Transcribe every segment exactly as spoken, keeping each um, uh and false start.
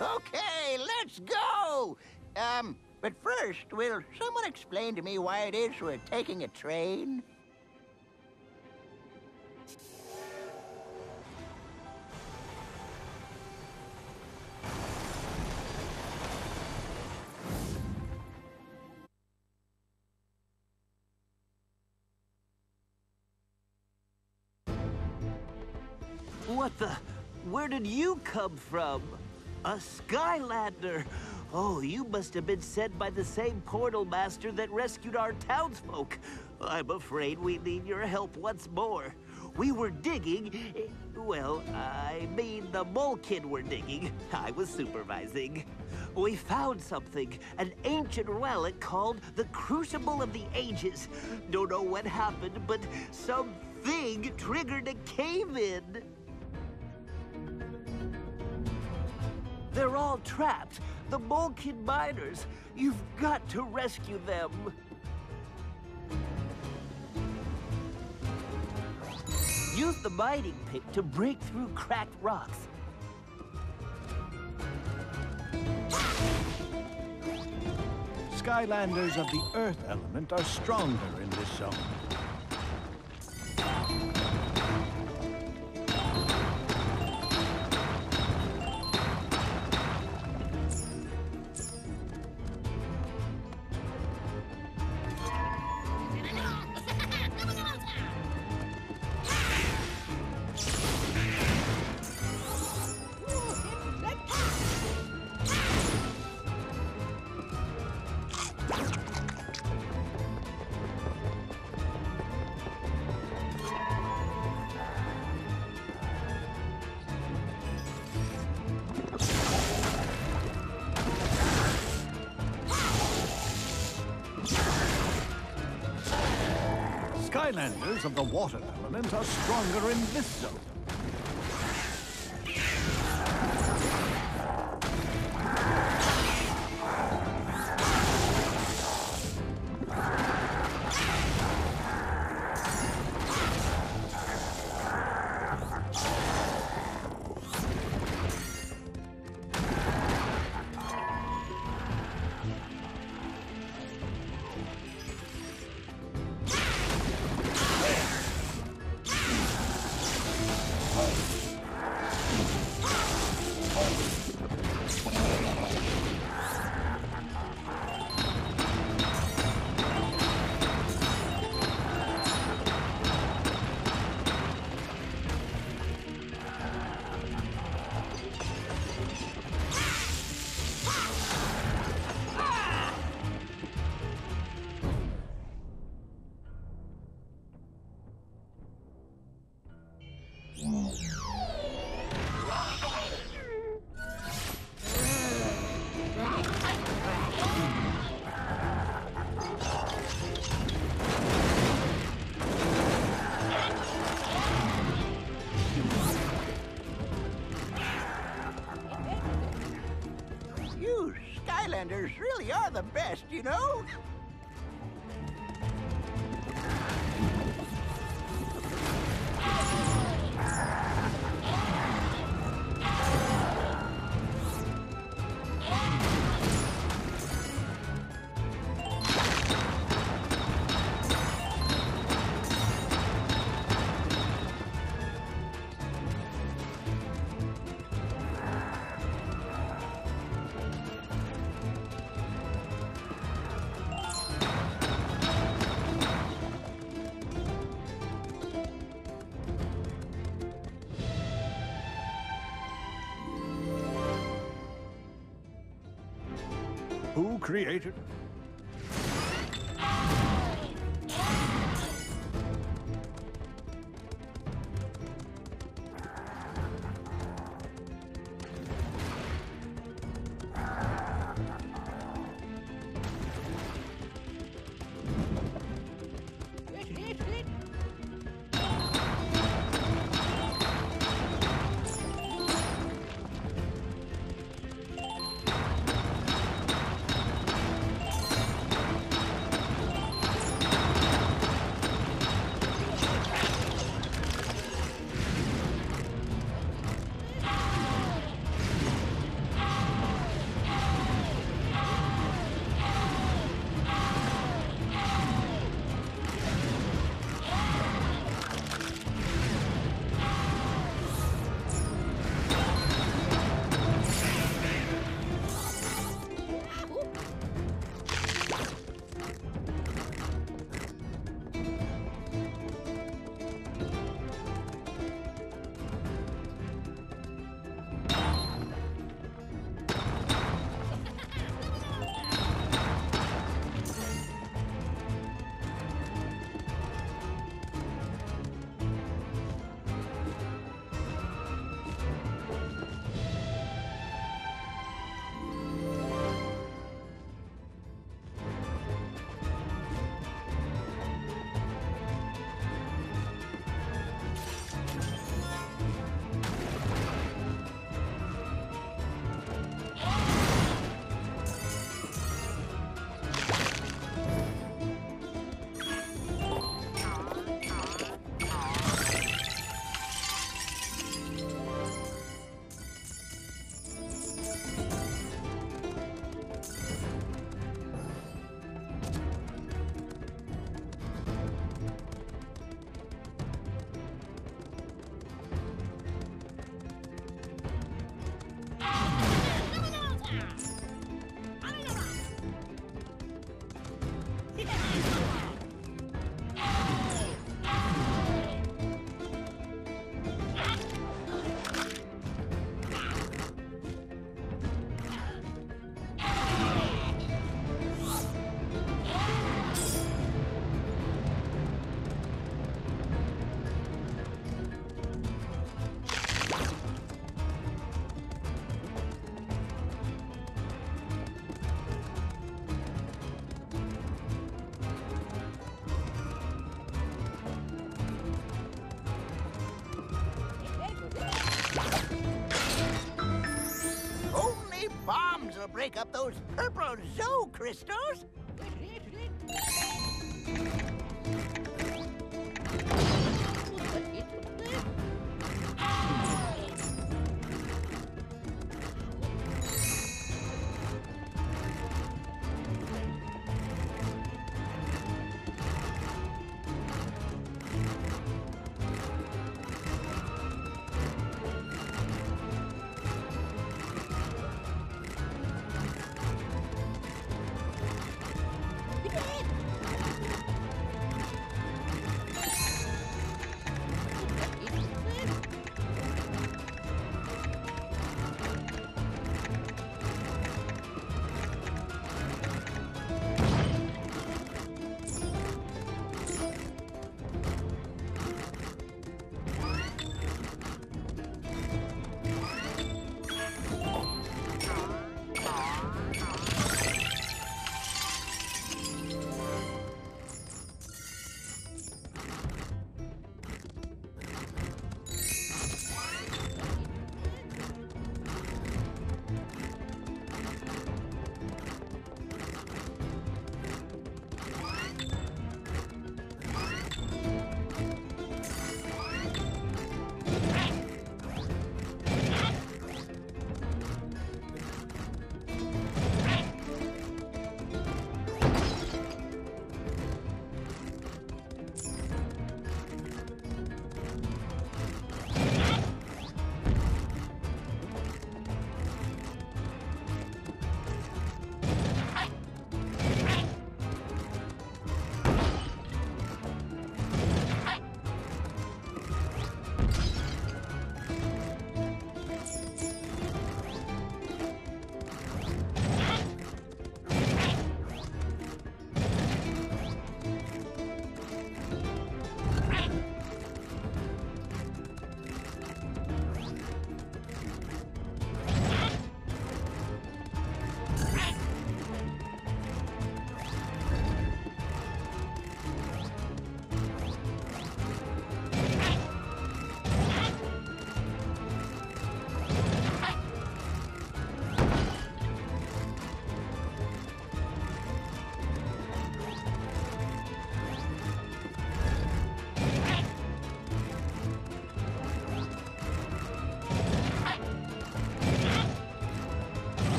Okay, let's go! Um, but first, will someone explain to me why it is we're taking a train? What the? Where did you come from? A Skylander! Oh, you must have been sent by the same Portal Master that rescued our townsfolk. I'm afraid we need your help once more. We were digging... Well, I mean the mole kid were digging. I was supervising. We found something, an ancient relic called the Crucible of the Ages. Don't know what happened, but something triggered a cave-in. They're all trapped. The mole kid miners. You've got to rescue them. Use the mining pick to break through cracked rocks. Skylanders of the Earth element are stronger in this zone. Skylanders of the water element are stronger in this zone. Skylanders really are the best, you know? Who created? to break up those purple zoo crystals.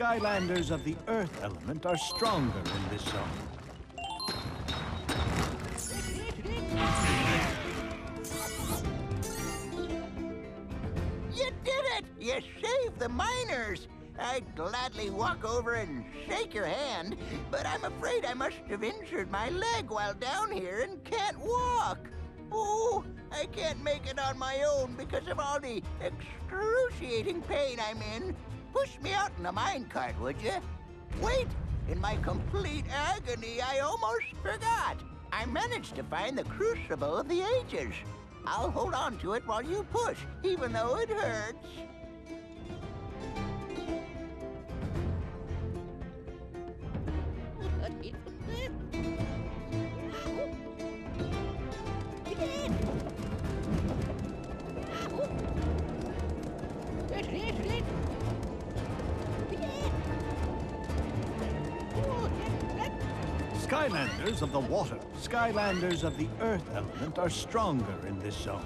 Skylanders of the Earth element are stronger in this zone. You did it! You saved the miners! I'd gladly walk over and shake your hand, but I'm afraid I must have injured my leg while down here and can't walk. Oh, I can't make it on my own because of all the excruciating pain I'm in. Push me out in the minecart, would you? Wait! In my complete agony, I almost forgot. I managed to find the Crucible of the Ages. I'll hold on to it while you push, even though it hurts. Skylanders of the water, Skylanders of the earth element are stronger in this zone.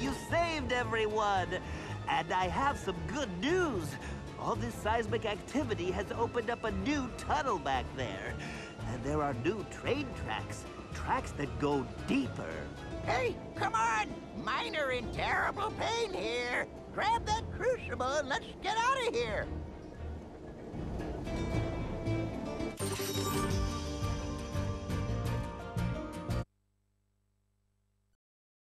You saved everyone! And I have some good news! All this seismic activity has opened up a new tunnel back there. And there are new train tracks, tracks that go deeper. Hey, come on! Miner in terrible pain here! Grab that crucible and let's get out of here!